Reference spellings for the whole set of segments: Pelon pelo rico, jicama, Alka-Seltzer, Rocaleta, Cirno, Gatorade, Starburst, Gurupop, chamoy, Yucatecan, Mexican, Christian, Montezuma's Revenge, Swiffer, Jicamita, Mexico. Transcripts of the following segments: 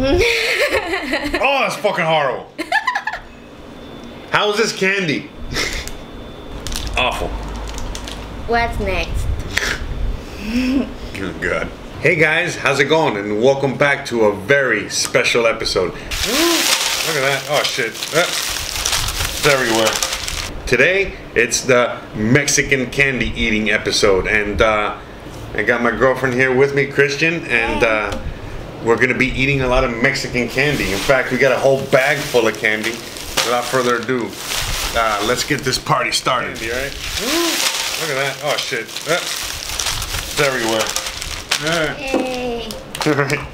Oh, that's fucking horrible. How is this candy? Awful. What's next? Good God. Hey guys, how's it going? And welcome back to a very special episode. Look at that. Oh shit. It's everywhere. Today, it's the Mexican candy eating episode. And I got my girlfriend here with me, Christian. And we're going to be eating a lot of Mexican candy. In fact, we got a whole bag full of candy. Without further ado, let's get this party started. Candy, right? Look at that. Oh shit. It's everywhere. Hey. Alright.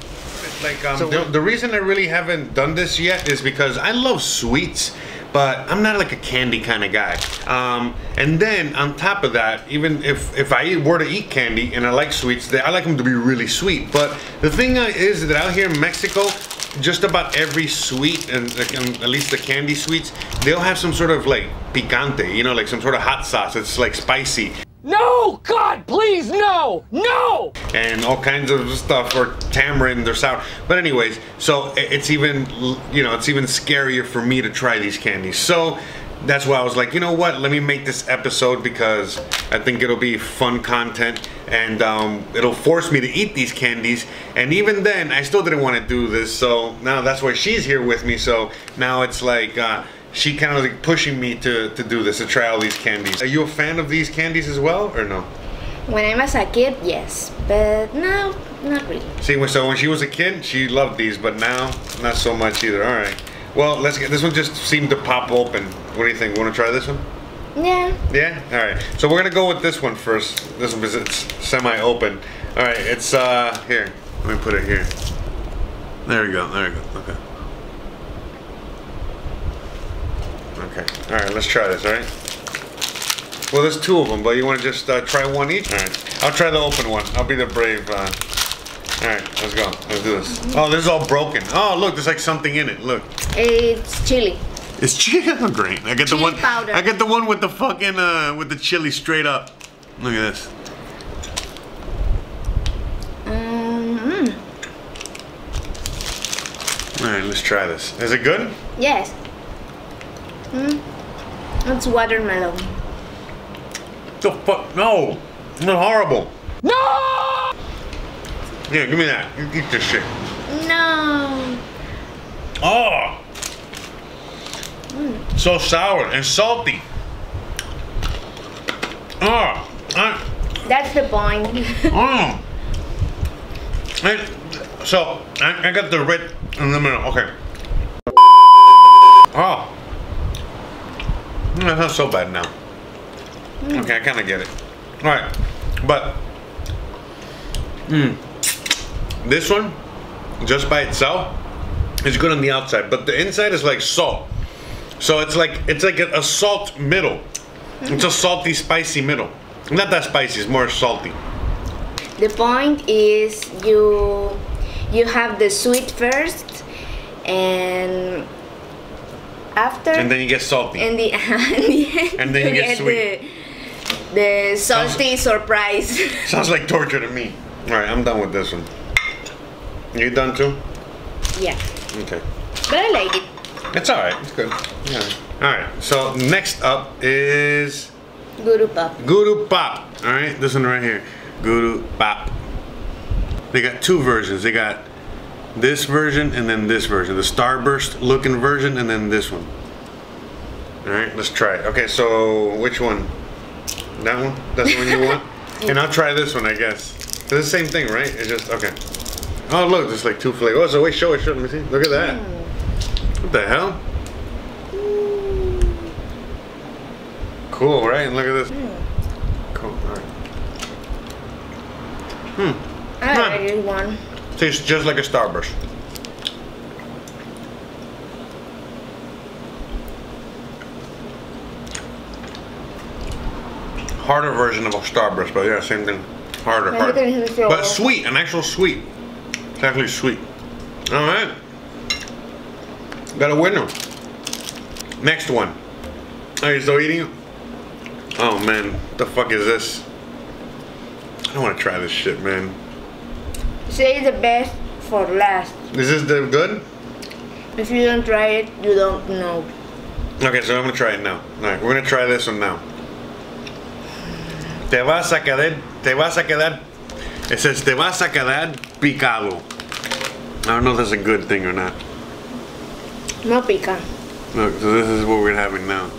Like, so the reason I really haven't done this yet is because I love sweets, but I'm not like a candy kind of guy. And then on top of that, even if I were to eat candy and I like sweets, I like them to be really sweet. But the thing is that out here in Mexico, just about every sweet, and at least the candy sweets, they'll have some sort of like picante, you know, like some sort of hot sauce. It's like spicy. No! God, please, no! No! And all kinds of stuff, or tamarind or sour. But anyways, so it's even, you know, it's even scarier for me to try these candies. So that's why I was like, you know what? Let me make this episode because I think it'll be fun content, and it'll force me to eat these candies. And even then, I still didn't want to do this. So now that's why she's here with me. So now it's like, she kind of like pushing me to do this, to try all these candies. Are you a fan of these candies as well, or no? When I was a kid, yes, but now, not really. See, so when she was a kid, she loved these, but now, not so much either. All right. Well, let's get, this one just seemed to pop open. What do you think? Want to try this one? Yeah. Yeah? All right. So we're going to go with this one first. This one, because it's semi-open. All right, it's, here. Let me put it here. There we go, there we go, okay. Okay. All right. Let's try this. All right. Well, there's two of them, but you want to just try one each. All right. I'll try the open one. I'll be the brave. All right. Let's go. Let's do this. Oh, this is all broken. Oh, look. There's like something in it. Look. It's chili. It's chili. Oh, great. I get chili the one. Powder. I get the one with the fucking with the chili straight up. Look at this. All right. Let's try this. Is it good? Yes. It's watermelon. The fuck? No! It's horrible! No! Yeah, give me that. You eat this shit. No! Oh! So sour and salty. Oh! That's the point. Oh! So, I got the red in the middle. Okay. Oh! That's not so bad now. Okay, I kind of get it. All right, but this one, just by itself, is good on the outside, but the inside is like salt. So it's like a salt middle. It's a salty, spicy middle. Not that spicy; it's more salty. The point is you have the sweet first, and after, and then you get salty. In the, and then you get sweet. The salty surprise. Sounds like torture to me. All right, I'm done with this one. You done too? Yeah. Okay. But I like it. It's all right. It's good. Yeah. All right. So next up is Gurupop. Gurupop. All right, this one right here. Gurupop. They got two versions. They got this version and then this version, the Starburst looking version, and then this one. All right, let's try it. Okay, so which one? That one? That's the one you want? And I'll try this one, I guess. It's the same thing, right? It's just, okay. Oh, look, there's like two flavors. Oh, so wait, show it, show it. Let me see. Look at that. What the hell? Cool, right? And look at this. Cool, all right. I already won. Tastes just like a Starburst. Harder version of a Starburst, but yeah, same thing. Harder. But sweet, an actual sweet. It's actually sweet. All right. Got a winner. Next one. Are you still eating it? Oh man, what the fuck is this? I don't want to try this shit, man. Say the best for last. Is this the good? If you don't try it, you don't know. Okay, so I'm gonna try it now. Alright, we're gonna try this one now. Te vas a quedar. It says te vas a quedar picado. I don't know if that's a good thing or not. No pica. Look, so this is what we're having now.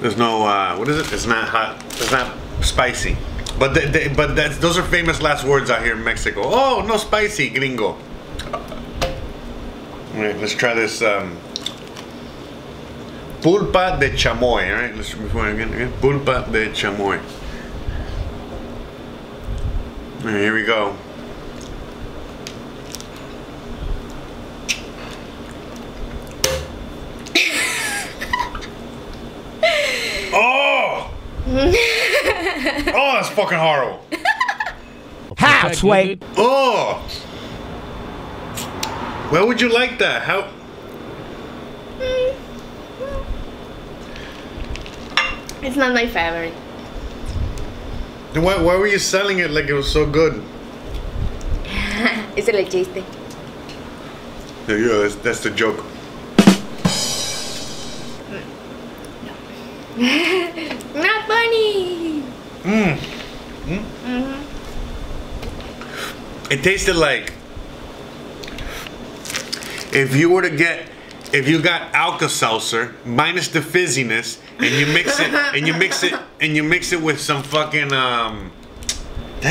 There's no, what is it? It's not hot. It's not spicy. But those are famous last words out here in Mexico. Oh, no spicy, gringo. All right, let's try this pulpa de chamoy. All right, let's before again. Pulpa de chamoy. All right, here we go. Oh, that's fucking horrible. Hats, wait. Oh. Where would you like that? How? It's not my favorite. Then why were you selling it like it was so good? It's a legit thing. There you go. That's the joke. Not funny. Mm. Mm. Mm-hmm. It tasted like if you were to get, if you got Alka-Seltzer minus the fizziness, and you mix it, and you mix it with some fucking damn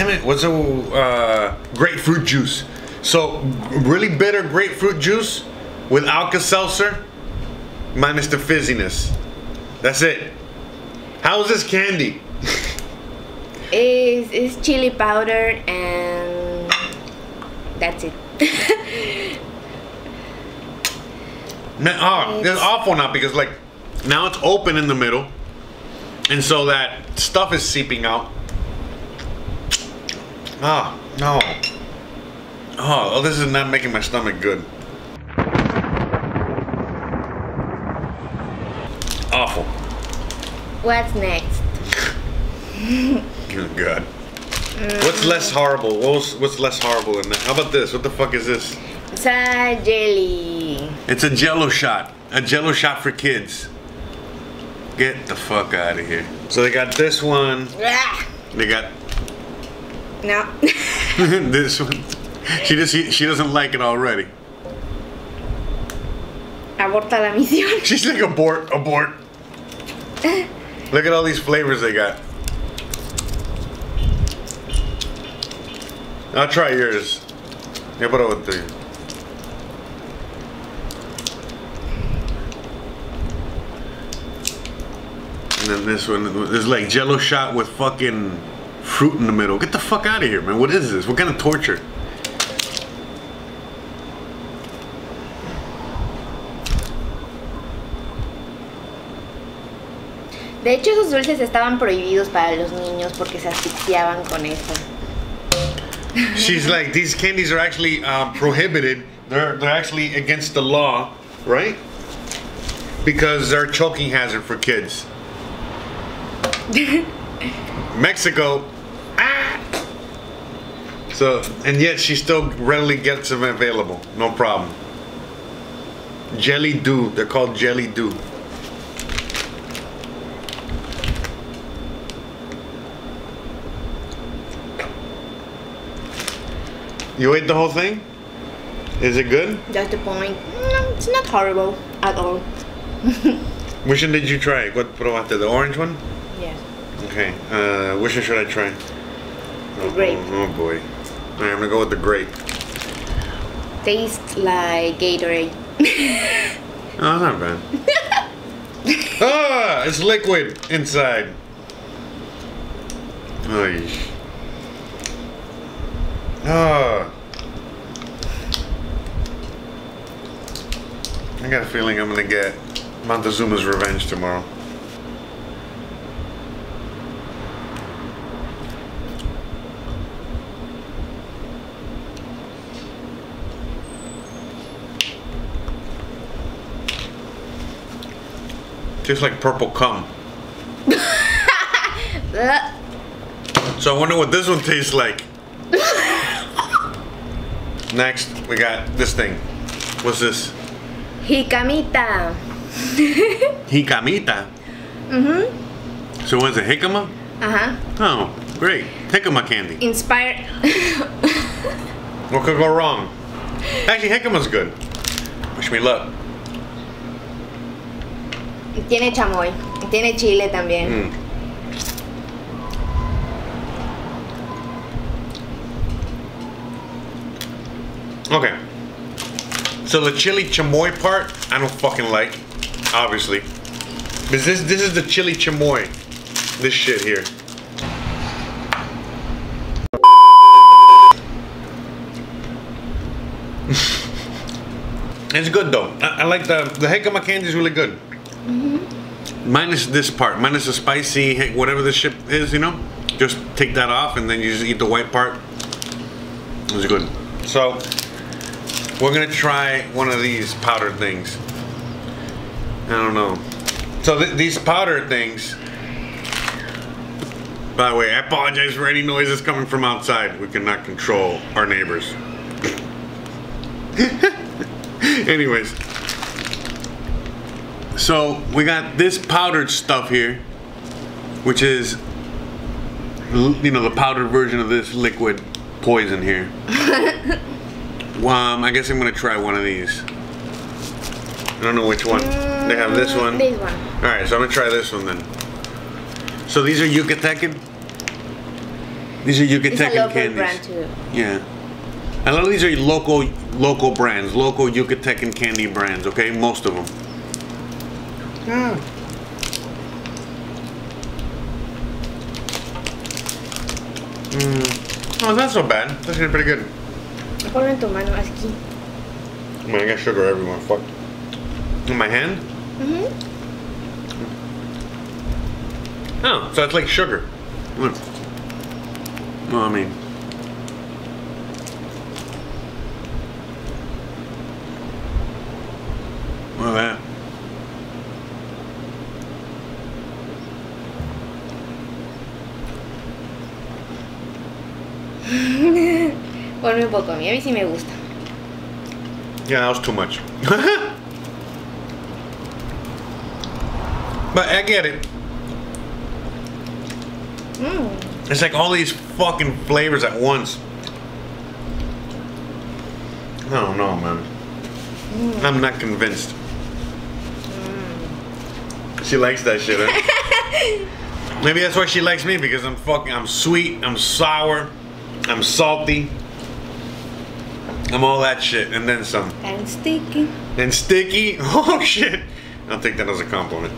it, what's a grapefruit juice? So really bitter grapefruit juice with Alka-Seltzer minus the fizziness. That's it. How is this candy? It's chili powder and that's it. Oh, that's awful now because like now it's open in the middle and so that stuff is seeping out. Ah, oh, no. Oh, this is not making my stomach good. Awful. What's next? Good God. What's less horrible? What's less horrible than that? How about this? What the fuck is this? It's a jelly. It's a jello shot. A jello shot for kids. Get the fuck out of here. So they got this one. They got... No. This one. She doesn't like it already. Aborta la misión. She's like, abort, abort. Look at all these flavors they got. I'll try yours. Yeah, but I'll do. And then this one is like jello shot with fucking fruit in the middle. Get the fuck out of here, man. What is this? What kind of torture? De hecho, esos dulces estaban prohibidos para los niños porque se asfixiaban con eso. She's like, these candies are actually prohibited. They're actually against the law, right? Because they're a choking hazard for kids. Mexico. Ah! So, and yet she still readily gets them available. No problem. Jelly Dew. They're called Jelly Dew. You ate the whole thing? Is it good? That's the point. No, it's not horrible at all. Which one did you try? What probaste? The orange one? Yeah. Okay. Which one should I try? The grape. Oh, oh boy. Alright, I'm gonna go with the grape. Tastes like Gatorade. Oh, not bad. Ah! It's liquid inside. Oy. I got a feeling I'm gonna get Montezuma's Revenge tomorrow. Tastes like purple cum. So I wonder what this one tastes like. Next, we got this thing. What's this? Jicamita. Jicamita? Mm-hmm. So what is it, jicama? Uh-huh. Oh, great. Jicama candy. Inspired. What could go wrong? Actually, jicama's good. Wish me luck. Tiene chamoy. Tiene chile también. Mm. Okay, so the chili chamoy part, I don't fucking like, obviously. Because this is the chili chamoy, this shit here. It's good though. I like the jicama candy is really good. Mm-hmm. Minus this part, minus the spicy, whatever this shit is, you know? Just take that off and then you just eat the white part. It's good. So, we're gonna try one of these powdered things. I don't know. So these powdered things. By the way, I apologize for any noises coming from outside. We cannot control our neighbors. Anyways. So we got this powdered stuff here, which is, you know, the powdered version of this liquid poison here. I guess I'm gonna try one of these. I don't know which one. They have this one. This one. All right, so I'm gonna try this one then. So these are Yucatecan. These are Yucatecan candies. Brand too. Yeah. A lot of these are local brands, local Yucatecan candy brands. Okay, most of them. Mm. Mm. Oh, that's not so bad. That's actually pretty good. Ponlo en tu mano, aquí. Man, I got sugar everywhere, fuck. In my hand? Mm-hmm. Oh, so it's like sugar. Look. Well, I mean. Look at that. Ponme un poco, a mí sí me gusta. Yeah, that was too much. But I get it. Mm. It's like all these fucking flavors at once. I don't know, man. Mm. I'm not convinced. Mm. She likes that shit, huh? Maybe that's why she likes me, because I'm sweet, I'm sour, I'm salty. I'm all that shit, and then some. And sticky. And sticky? Oh shit! I'll take that as a compliment.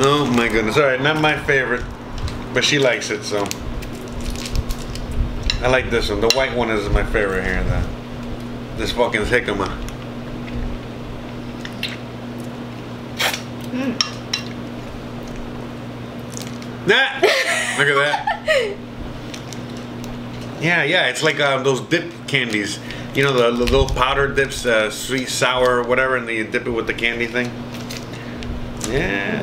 Oh my goodness. Alright, not my favorite, but she likes it, so. I like this one. The white one is my favorite here, this fucking jicama. Mm. That! Look at that. Yeah, it's like those dip candies. You know, the little powder dips, sweet, sour, whatever, and then you dip it with the candy thing. Yeah.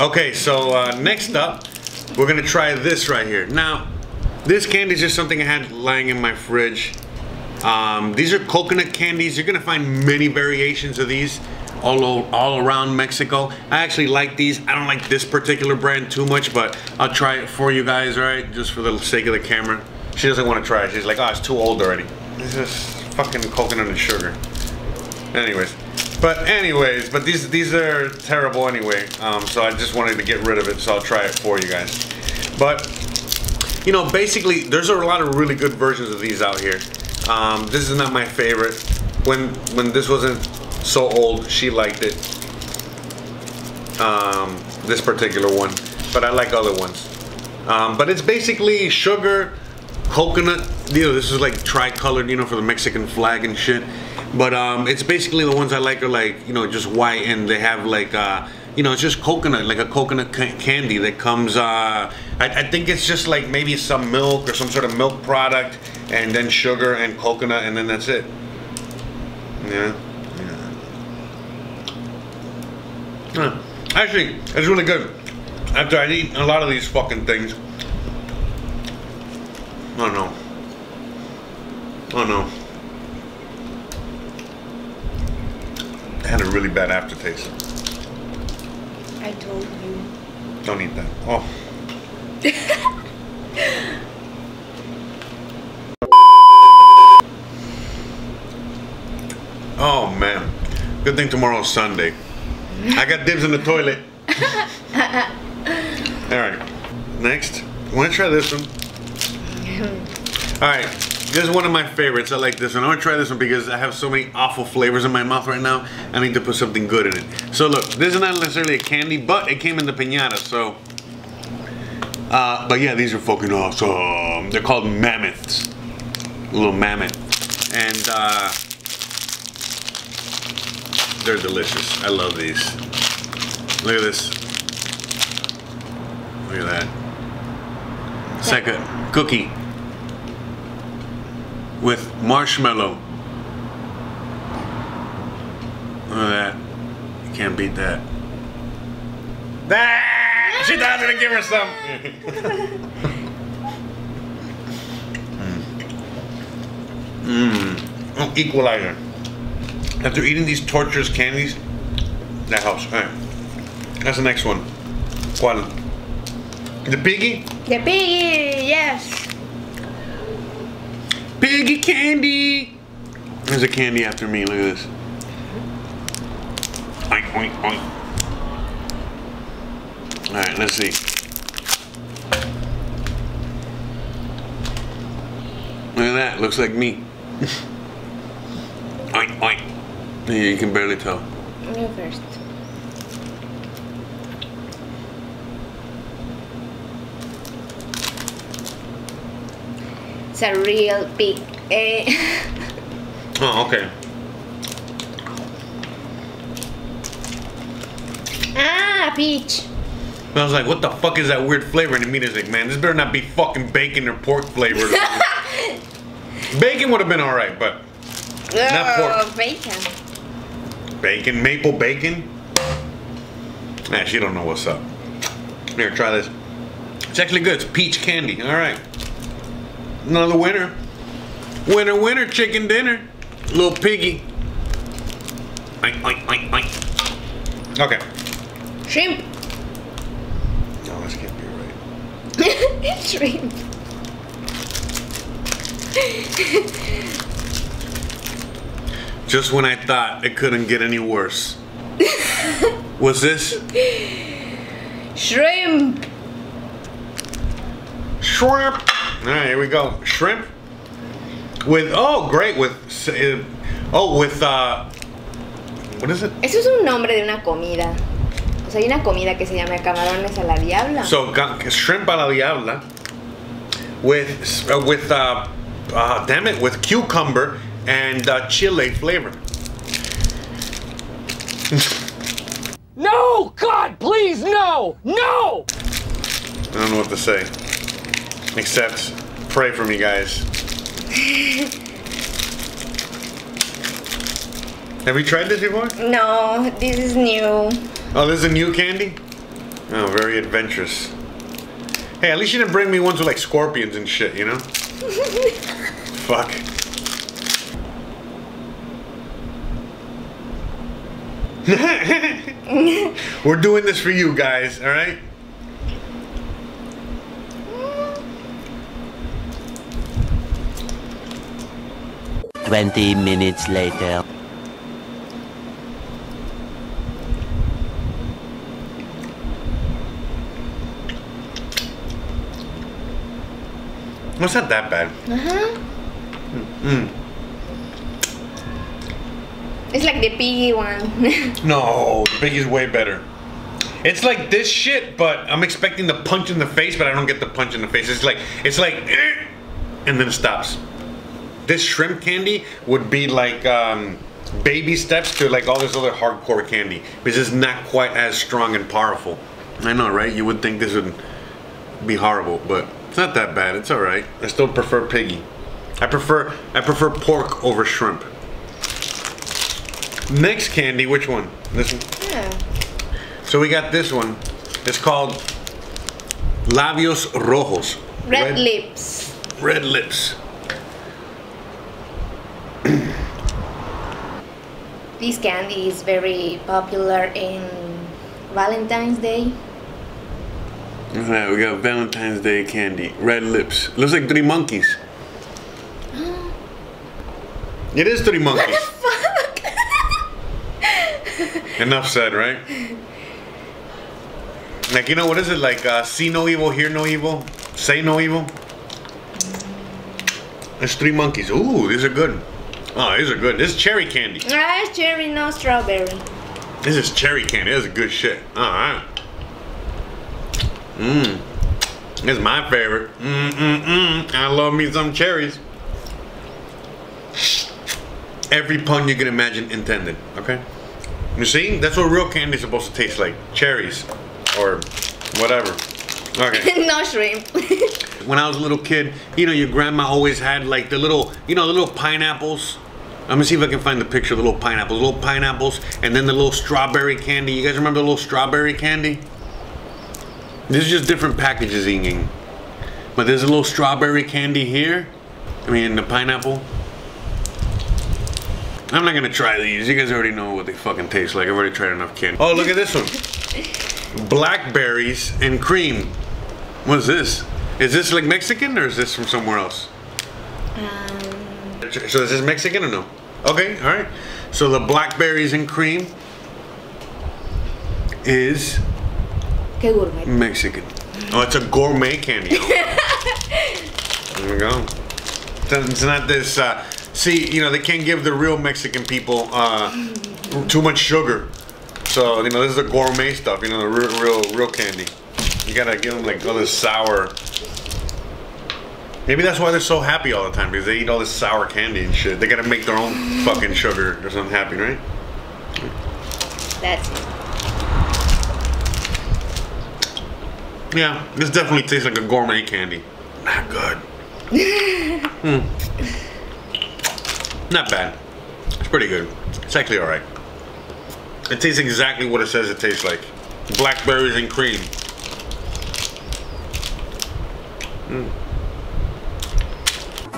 Okay, so next up, we're gonna try this right here. Now, this candy is just something I had lying in my fridge. These are coconut candies. You're gonna find many variations of these all around Mexico. I actually like these. I don't like this particular brand too much, but I'll try it for you guys, all right? Just for the sake of the camera. She doesn't want to try it. She's like, oh, it's too old already. This is fucking coconut and sugar. Anyways, but these are terrible anyway. So I just wanted to get rid of it, so I'll try it for you guys. But, you know, basically, there's a lot of really good versions of these out here. This is not my favorite. When this wasn't so old, she liked it. This particular one, but I like other ones. But it's basically sugar, coconut, you know, this is like tri-colored, you know, for the Mexican flag and shit. But it's basically the ones I like are like, you know, just white, and they have like, you know, it's just coconut, like a coconut candy that comes, I think it's just like maybe some milk or some sort of milk product, and then sugar and coconut, and then that's it. Yeah. Actually, it's really good. After I eat a lot of these fucking things, Oh no. Oh no. It had a really bad aftertaste. I told you. Don't eat that. Oh. Oh man. Good thing tomorrow's Sunday. I got dibs in the toilet. Alright. Next. I want to try this one. Alright. This is one of my favorites. I like this one. I want to try this one because I have so many awful flavors in my mouth right now. I need to put something good in it. So look, this is not necessarily a candy, but it came in the piñata, so. But yeah, these are fucking awesome. They're called mammoths. A little mammoth. And they're delicious. I love these. Look at this. Look at that. It's like a cookie with marshmallow. Look at that. You can't beat that. Ah! She thought I was gonna give her some. Mmm. Oh, equalizer. After eating these torturous candies, that helps. All right, that's the next one. What? The piggy? The piggy, yes. Piggy candy. There's a candy after me. Look at this. Oink, oink, oink. All right, let's see. Look at that. Looks like me. Oink, oink. You can barely tell. You first. It's a real pig. Oh, okay. Ah, peach. I was like, what the fuck is that weird flavor? And Amita's like, man, this better not be fucking bacon or pork flavored. Bacon would have been alright, but not pork. Bacon. Bacon, maple bacon. Nah, she don't know what's up. Here, try this. It's actually good. It's peach candy. All right, another winner. Winner, winner, chicken dinner. Little piggy. Oink, oink, oink, oink. Okay. Shrimp. No, this can't be right. Shrimp. Just when I thought it couldn't get any worse. What's this? Shrimp. Shrimp. All right, here we go. Shrimp with what is it? Eso es un nombre de una comida. O sea, hay una comida que se llama camarones a la diabla. So shrimp a la diabla with cucumber and chile flavor. No, God, please, no, no! I don't know what to say, except pray for me, guys. Have you tried this before? No, this is new. Oh, this is a new candy? Oh, very adventurous. Hey, at least you didn't bring me ones with like scorpions and shit, you know? Fuck. We're doing this for you guys, all right? $20 later. Well, it's not that bad. Mm-hmm. It's like the piggy one. No, the piggy's way better. It's like this shit, but I'm expecting the punch in the face, but I don't get the punch in the face. It's like, and then it stops. This shrimp candy would be like baby steps to like all this other hardcore candy, because it's not quite as strong and powerful. I know, right? You would think this would be horrible, but it's not that bad. It's all right. I still prefer piggy. I prefer pork over shrimp. Next candy, which one? This one? Yeah. So we got this one. It's called Labios Rojos. Red lips. red lips. This candy is very popular in Valentine's Day. Alright, we got Valentine's Day candy. Red lips. Looks like three monkeys. It is three monkeys. What the fuck? Enough said, right? Like, you know, what is it? Like, see no evil, hear no evil, say no evil. There's three monkeys. Ooh, these are good. Oh, these are good. This is cherry candy. Ah, it's cherry, no strawberry. This is cherry candy. This is good shit. Alright. Mmm. This is my favorite. I love me some cherries. Every pun you can imagine intended, okay? You see? That's what real candy is supposed to taste like. Cherries. Or whatever. Okay. No shrimp. When I was a little kid, you know, your grandma always had like the little, you know, the little pineapples. I'm gonna see if I can find the picture of the little pineapples. Little pineapples and then the little strawberry candy. You guys remember the little strawberry candy? This is just different packages, but there's a little strawberry candy here. I mean, the pineapple. I'm not gonna try these. You guys already know what they fucking taste like. I've already tried enough candy. Oh, look at this one. Blackberries and cream. What is this? Is this like Mexican or is this from somewhere else? So is this Mexican or no? Okay, all right. So the blackberries and cream is Mexican. Oh, it's a gourmet candy. There we go. It's not this. See, you know, they can't give the real Mexican people too much sugar. So, you know, this is the gourmet stuff, you know, the real candy. You gotta give them like all this sour. Maybe that's why they're so happy all the time, because they eat all this sour candy and shit. They gotta make their own fucking sugar. They're so unhappy, right? That's it. Yeah, this definitely tastes like a gourmet candy. Not good. Not bad. It's pretty good. It's actually alright. It tastes exactly what it says it tastes like. Blackberries and cream. Mm.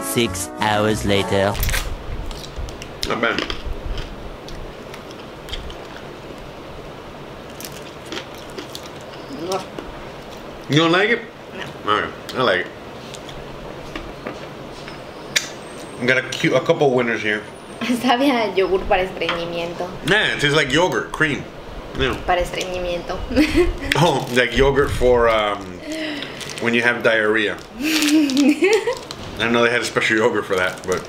6 hours later. Not bad. You don't like it? No. Alright, I like it. I got a couple winners here. Sabe a yogurt para estreñimiento. Nah, it tastes like yogurt, cream. Yeah. Para estreñimiento. Oh, like yogurt for when you have diarrhea. I know they had a special yogurt for that, but...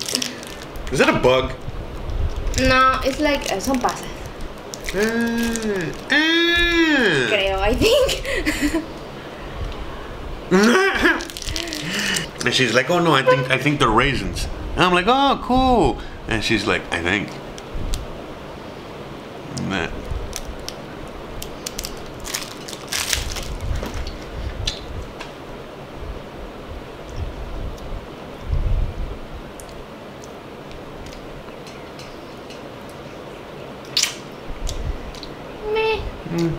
Is that a bug? No, it's like... son pasas. Creo, I think. And she's like, oh no, I think they're raisins. And I'm like, oh, cool. And she's like, I think. Nah. Meh. Mm.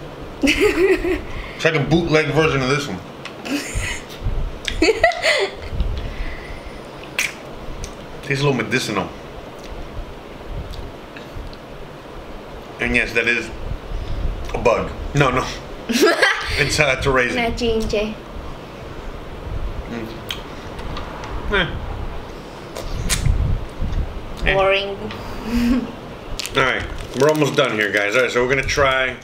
It's like a bootleg version of this one. Tastes a little medicinal. And yes, that is a bug. No, no. It's a raisin. Una chinche. Boring. Alright, we're almost done here, guys. Alright, so we're gonna try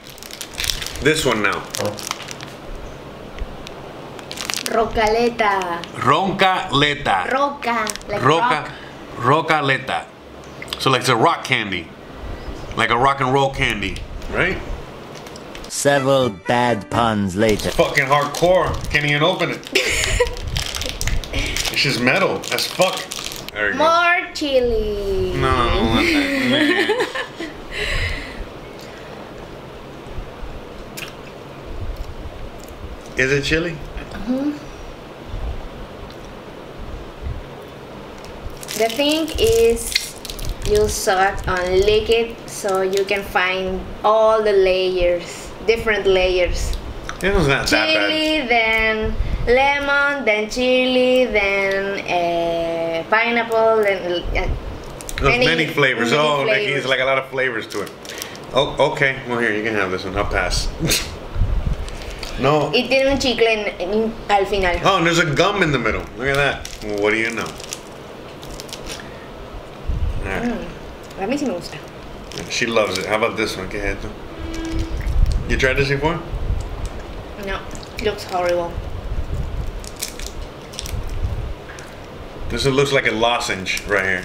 this one now. Rocaleta. Rocaleta. Roca. Like roca. Rock. Rocaleta. So like it's a rock candy. Like a rock and roll candy, right? Several bad puns later. It's fucking hardcore. Can't even open it. It's just metal as fuck. There you go. More chili. No, not that. Is it chili? The thing is, you suck and lick it so you can find all the layers, different layers. It was not that bad. Chili, then lemon, then chili, then pineapple, then many flavors. Oh, there's like a lot of flavors to it. Oh, okay. Well, here, you can have this one. I'll pass. No. It tiene un chicle al final. Oh, and there's a gum in the middle. Look at that. Well, what do you know? All right. A mí sí me gusta. She loves it. How about this one? Okay, you tried this before? No. It looks horrible. This one looks like a lozenge right here.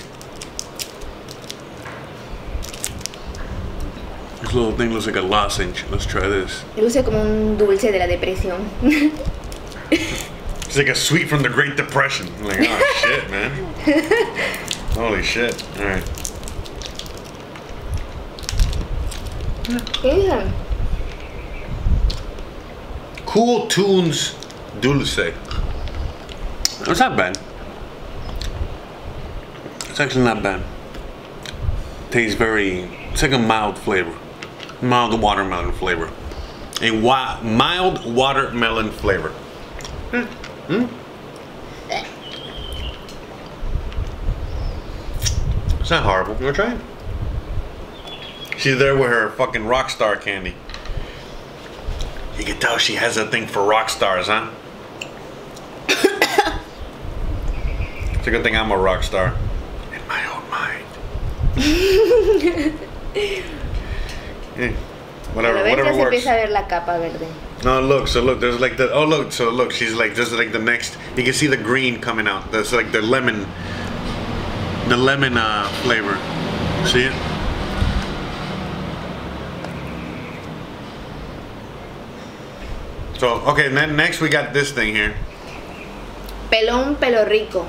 This little thing looks like a lozenge. Let's try this. Luce como un dulce de la depresión. It's like a sweet from the Great Depression. I'm like, oh shit, man. Holy shit. All right. Yeah. Cool Tunes Dulce. It's not bad. It's actually not bad. Tastes very, it's like a mild flavor. Mild watermelon flavor. A mild watermelon flavor. It's not horrible. You want to try it? She's there with her fucking rock star candy. You can tell she has a thing for rock stars, huh? It's a good thing I'm a rock star. In my own mind. Yeah, whatever works. No, look, so look, there's like the, oh look, so look, she's like, this is like the next, you can see the green coming out. That's like the lemon flavor. See it? So, okay, and then next we got this thing here. Pelon pelo rico.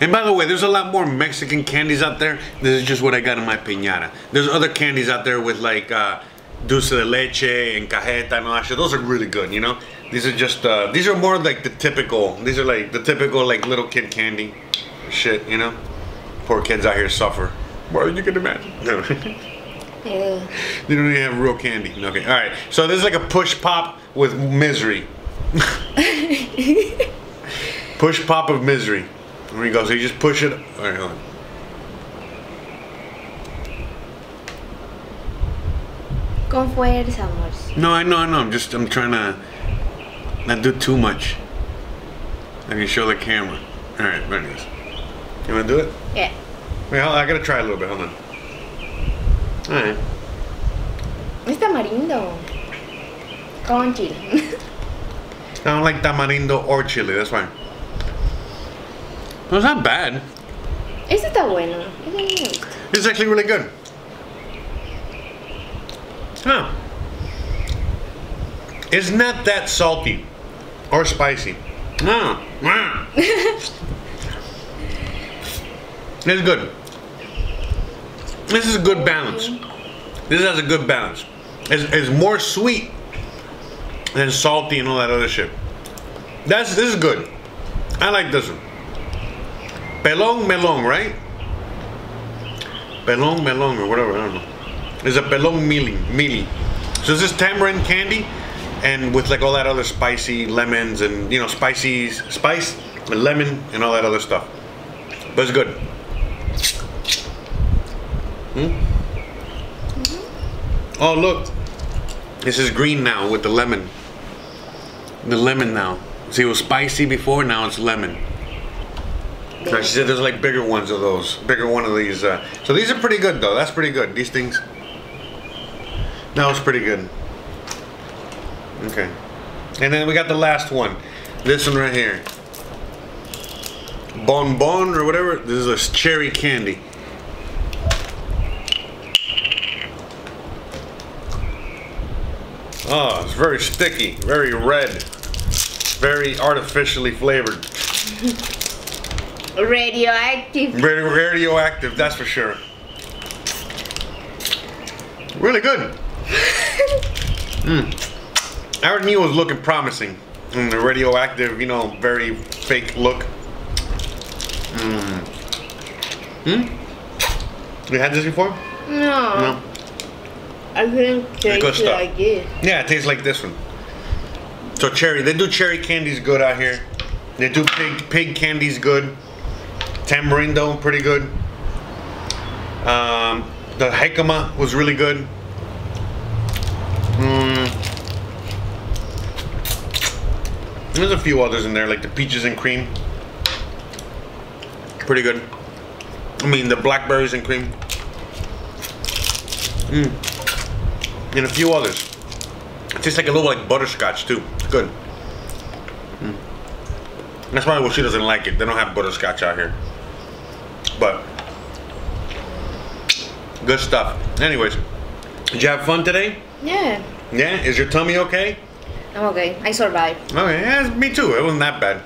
And by the way, there's a lot more Mexican candies out there. This is just what I got in my piñata. There's other candies out there with like dulce de leche and cajeta and all that shit. Those are really good, you know? These are just, these are more like the typical. These are like the typical like little kid candy shit, you know? Poor kids out here suffer. Well, you can imagine. No. Yeah. They don't even have real candy. Okay, all right. So this is like a push pop with misery. Push pop of misery. There you go. So you just push it. All right, hold on. Con fuerza, amor. No, I know. I'm trying to not do too much. I can show the camera. All right, there it is. You want to do it? Yeah. Wait, hold on, I gotta try a little bit, hold on. Alright. It's tamarindo. Con chile. I don't like tamarindo or chili, that's why. Well, it's not bad. Este está bueno. It's actually really good. Huh. It's not that salty or spicy. No. It's good. This is a good balance. This has a good balance. It's more sweet than salty and all that other shit. This is good. I like this one. Pelon, right? Pelon or whatever, I don't know. It's a pelon mili. So this is tamarind candy and with like all that other spicy lemons and, you know, spice and lemon and all that other stuff. But it's good. Oh look, this is green now with the lemon. The lemon now. See, it was spicy before, now it's lemon. So she said there's like bigger ones of those, bigger one of these. So these are pretty good though. That's pretty good. These things. That was pretty good. Okay, and then we got the last one. This one right here. Bonbon or whatever. This is a cherry candy. Oh, it's very sticky, very red, very artificially flavored. Radioactive. Very radioactive, that's for sure. Really good. I already knew it was looking promising. The radioactive, you know, very fake look. You had this before? No. I couldn't taste it like it. Yeah, it tastes like this one. So cherry, they do cherry candies good out here. They do pig candies good. Tamarindo, pretty good. The jicama was really good. There's a few others in there, like the peaches and cream. Pretty good. I mean, the blackberries and cream. And a few others. It tastes like a little like butterscotch too. It's good. That's probably why she doesn't like it. They don't have butterscotch out here. But good stuff. Anyways, did you have fun today? Yeah. Yeah? Is your tummy okay? I'm okay. I survived. Okay. Yeah, me too. It wasn't that bad.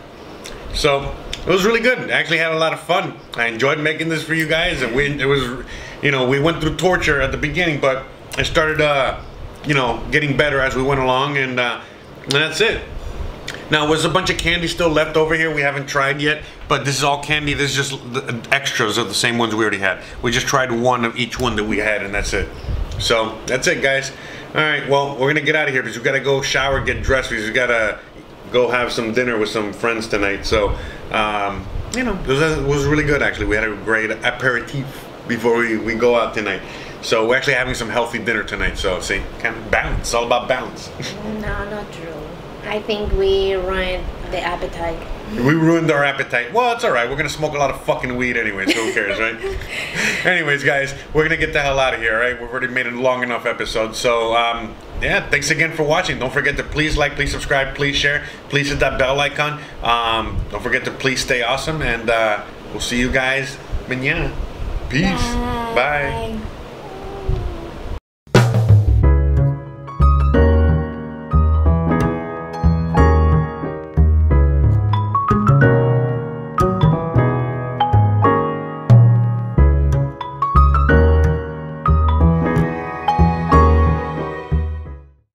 So it was really good. I actually had a lot of fun. I enjoyed making this for you guys, and it was, you know, we went through torture at the beginning, but it started, you know, getting better as we went along, and that's it. Now, there's a bunch of candy still left over here we haven't tried yet, but this is all candy. This is just the extras of the same ones we already had. We just tried one of each one that we had, and that's it. So, that's it, guys. All right, well, we're gonna get out of here because we gotta go shower, get dressed, because we gotta go have some dinner with some friends tonight. So, you know, it was really good, actually. We had a great aperitif before we go out tonight. So we're actually having some healthy dinner tonight. So see, kind of balance. It's all about balance. No, not true. I think we ruined the appetite. We ruined our appetite. Well, it's all right. We're gonna smoke a lot of fucking weed anyway. So who cares, right? Anyways, guys, we're gonna get the hell out of here, right? We've already made a long enough episode. So yeah, thanks again for watching. Don't forget to please like, please subscribe, please share, please hit that bell icon. Don't forget to please stay awesome, and we'll see you guys mañana. Peace. Bye. Bye.